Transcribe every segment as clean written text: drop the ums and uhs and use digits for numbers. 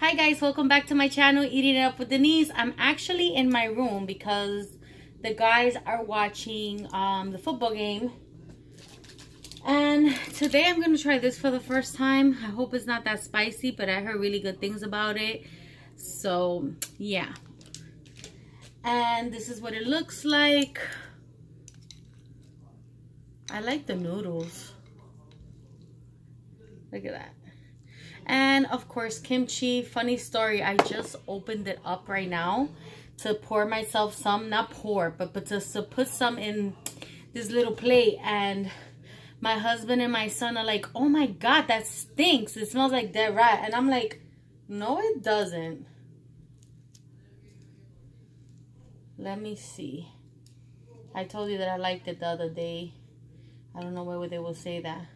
Hi guys, welcome back to my channel, Eating It Up With Denise. I'm actually in my room because the guys are watching the football game. And today I'm going to try this for the first time. I hope it's not that spicy, but I heard really good things about it. So, yeah. And this is what it looks like. I like the noodles. Look at that. And of course, kimchi. Funny story, I just opened it up right now to pour myself some, not pour, but to put some in this little plate. And my husband and my son are like, oh my God, that stinks. It smells like dead rat. And I'm like, no, it doesn't. Let me see. I told you that I liked it the other day. I don't know where they will say that.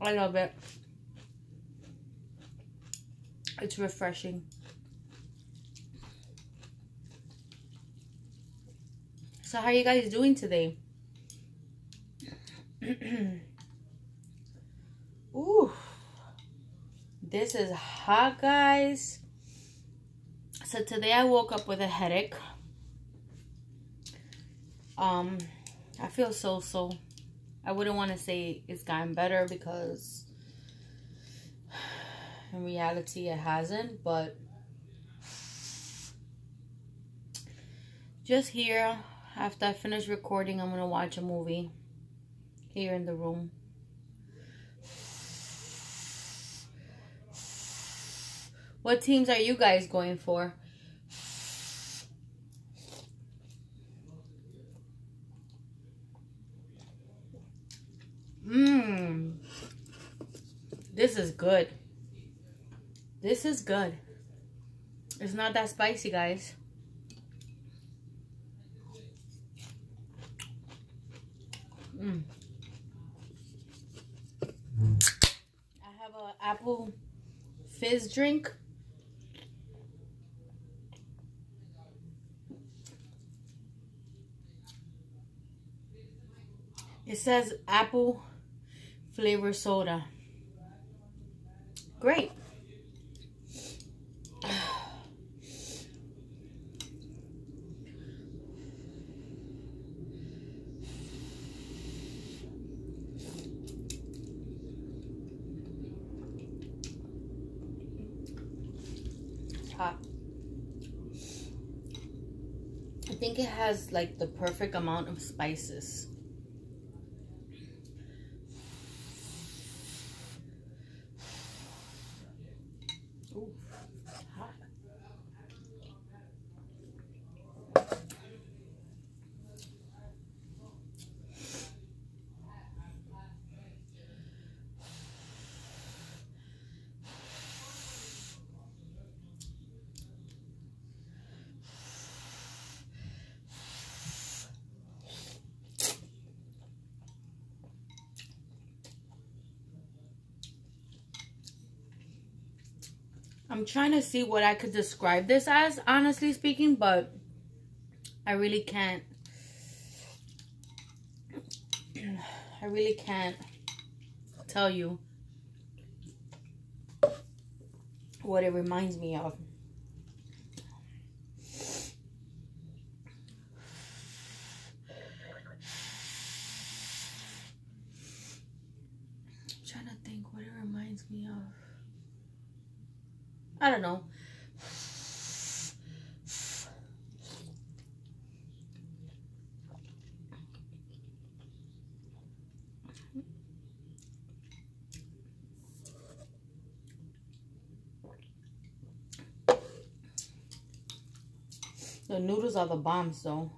I love it. It's refreshing. So how are you guys doing today? Ooh, this is hot, guys. So today I woke up with a headache. I feel so. I wouldn't want to say it's gotten better because in reality it hasn't, but just here after I finish recording, I'm gonna watch a movie here in the room. What teams are you guys going for? This is good. This is good. It's not that spicy, guys. I have an apple fizz drink. It says apple flavor soda. Great. It's hot. I think it has like the perfect amount of spices. I'm trying to see what I could describe this as, honestly speaking, but I really can't. I really can't tell you what it reminds me of. I'm trying to think what it reminds me of. I don't know. The noodles are the bombs, though.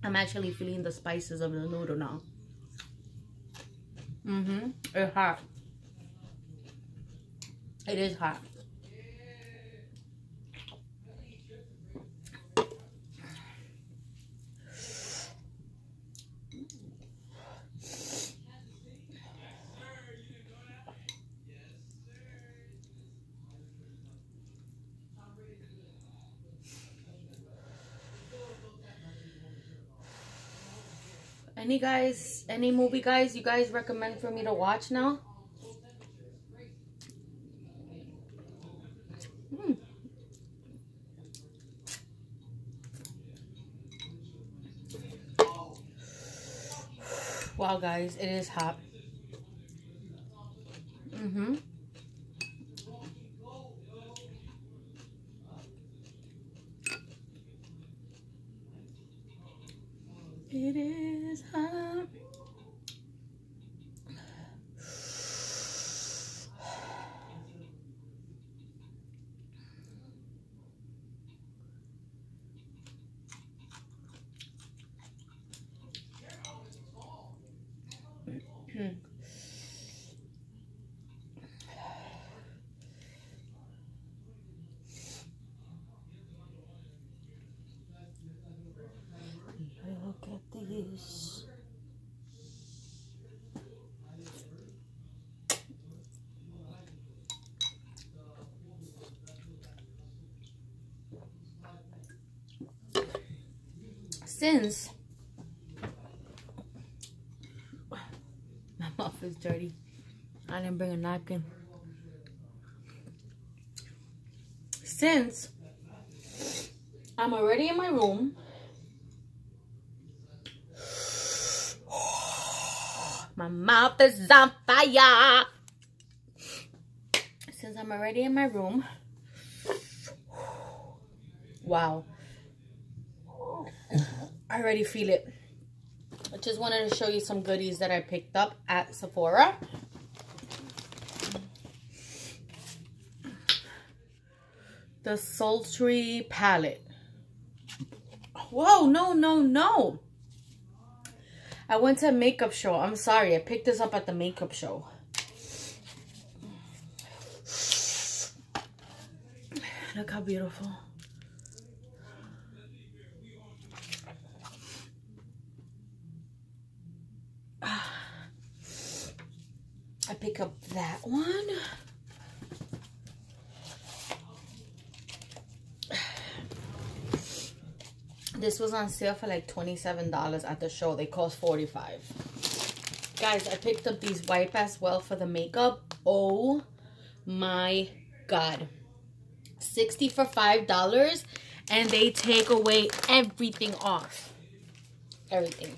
I'm actually feeling the spices of the noodle now. It's hot. It is hot. Any movie guys you guys recommend for me to watch now? Wow guys, it is hot. It is hot. Since my mouth is dirty, I didn't bring a napkin. Since I'm already in my room, my mouth is on fire. Since I'm already in my room, wow. I already feel it. I just wanted to show you some goodies that I picked up at Sephora. The Sultry Palette. Whoa, no, no, no. I went to a makeup show. I'm sorry. I picked this up at the makeup show. Look how beautiful. I pick up that one. This was on sale for like $27 at the show. They cost $45. Guys, I picked up these wipes as well for the makeup. Oh my God. 60 for $5 and they take away everything off. Everything.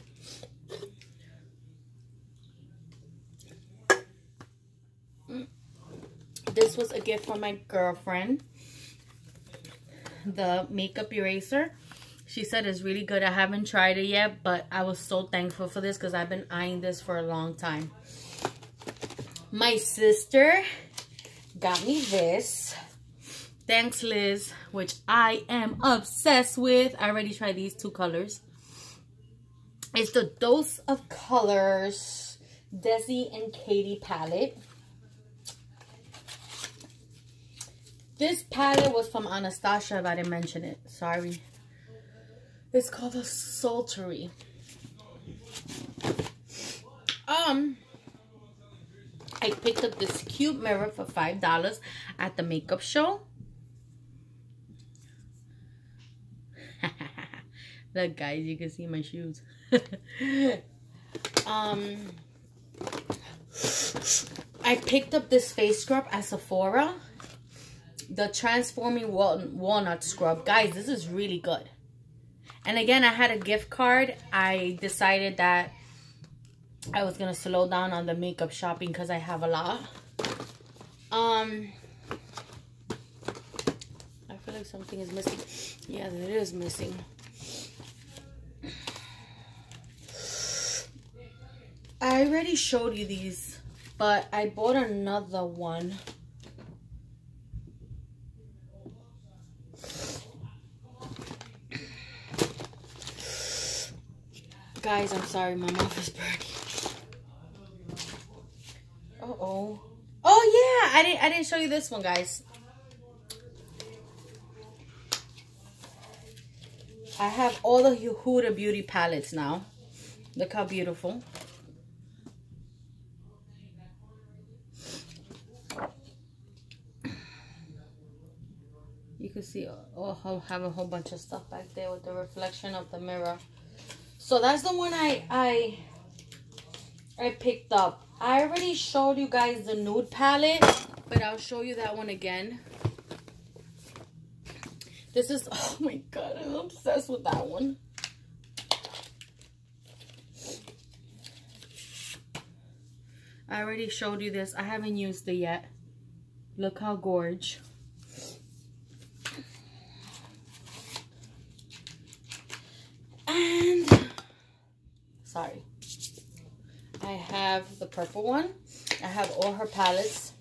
This was a gift from my girlfriend. The makeup eraser. She said it's really good. I haven't tried it yet, but I was so thankful for this because I've been eyeing this for a long time. My sister got me this. Thanks, Liz, which I am obsessed with. I already tried these two colors. It's the Dose of Colors Desi and Katie palette. This palette was from Anastasia, if I didn't mention it. Sorry. It's called the Sultry. I picked up this cute mirror for $5 at the makeup show. Look, guys, you can see my shoes. I picked up this face scrub at Sephora. The Transforming Walnut Scrub. Guys, this is really good. And again, I had a gift card. I decided that I was going to slow down on the makeup shopping because I have a lot. I feel like something is missing. Yeah, it is missing. I already showed you these, but I bought another one. Guys, I'm sorry, my mouth is burning. Uh-oh. Oh yeah, I didn't show you this one, guys. I have all the Huda Beauty palettes now. Look how beautiful. You can see, oh, I have a whole bunch of stuff back there with the reflection of the mirror. So that's the one I picked up. I already showed you guys the nude palette, but I'll show you that one again. This is, oh my God, I'm obsessed with that one. I already showed you this. I haven't used it yet. Look how gorge. And, sorry. I have the purple one. I have all her palettes.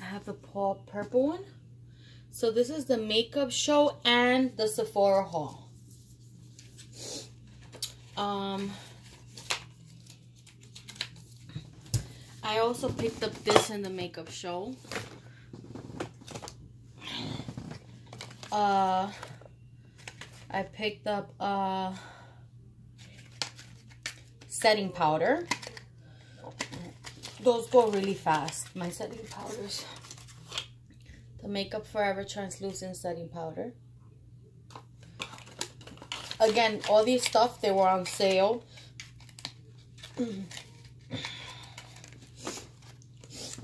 I have the purple one. So this is the makeup show and the Sephora haul. I also picked up this in the makeup show. I picked up setting powder. Those go really fast, my setting powders. The Make Up For Ever translucent setting powder. Again, all these stuff, they were on sale.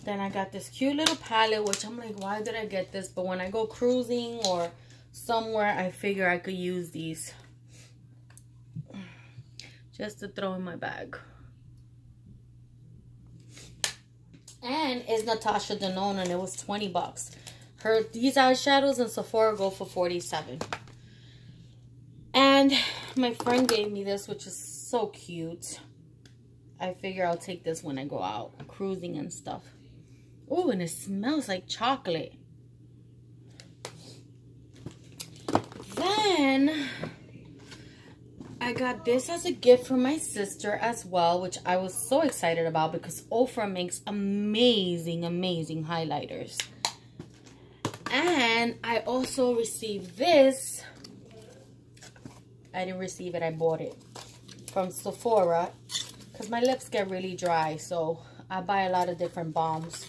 Then I got this cute little palette, which I'm like, why did I get this? But when I go cruising or somewhere, I figure I could use these just to throw in my bag. And it's Natasha Denona, and it was 20 bucks. These eyeshadows in Sephora go for 47. And my friend gave me this, which is so cute. I figure I'll take this when I go out cruising and stuff. Oh, and it smells like chocolate. Then I got this as a gift from my sister as well, which I was so excited about because Ofra makes amazing, amazing highlighters. And I also received this. I didn't receive it, I bought it from Sephora because my lips get really dry, so I buy a lot of different balms.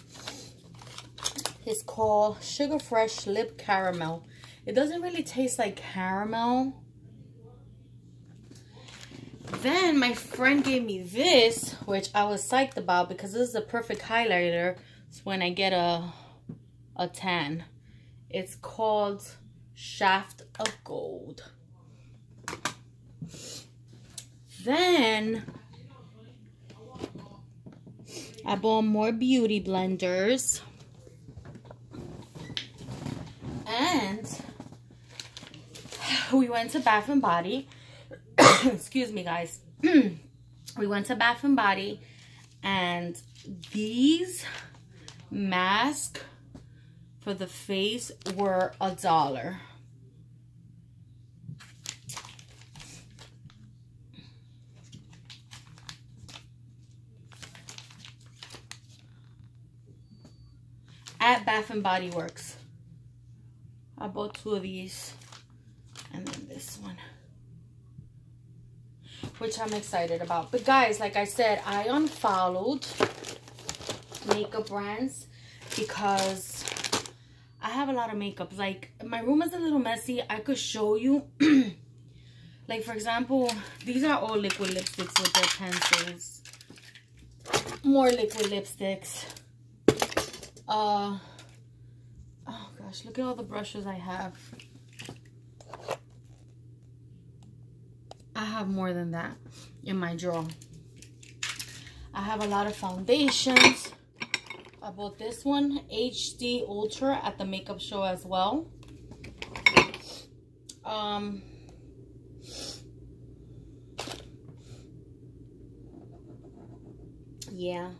It's called Sugar Fresh Lip Caramel. It doesn't really taste like caramel. Then my friend gave me this, which I was psyched about because this is the perfect highlighter. It's when I get a tan. It's called Shaft of Gold. Then I bought more beauty blenders. And we went to Bath and Body. Excuse me, guys. We went to Bath and Body. And these masks for the face were $1. At Bath and Body Works. I bought 2 of these and then this one, which I'm excited about. But guys, like I said, I unfollowed makeup brands because I have a lot of makeup. Like, my room is a little messy. I could show you. Like, for example, these are all liquid lipsticks with their pencils. More liquid lipsticks. Oh gosh, look at all the brushes I have. I have more than that in my drawer. I have a lot of foundations. I bought this one, HD Ultra, at the makeup show as well. Yeah,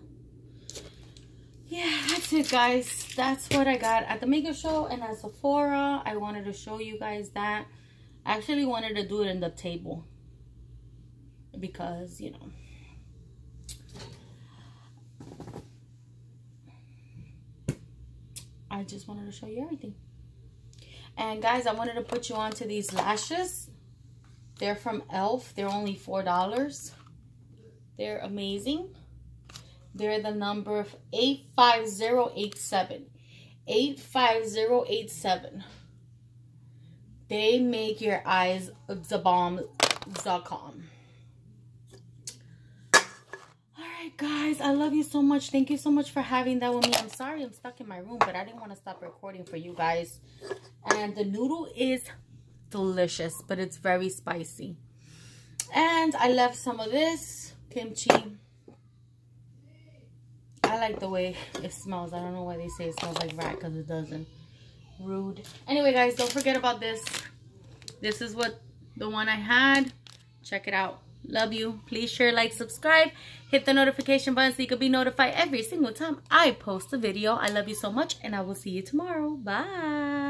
that's it, guys. That's what I got at the makeup show and at Sephora. I wanted to show you guys that. I actually wanted to do it in the table, because, you know, I just wanted to show you everything. And guys, I wanted to put you onto these lashes. They're from Elf. They're only $4. They're amazing. They're the number 85087. 85087. They make your eyes the bomb. the calm. Guys, I love you so much. Thank you so much for having that with me. I'm sorry I'm stuck in my room, but I didn't want to stop recording for you guys. And the noodle is delicious, but it's very spicy. And I left some of this kimchi. I like the way it smells. I don't know why they say it smells like rat, because it doesn't. Rude. Anyway, guys, don't forget about this. This is what the one I had. Check it out. Love you. Please share, like, subscribe, hit the notification button so you can be notified every single time I post a video. I love you so much, and I will see you tomorrow. Bye.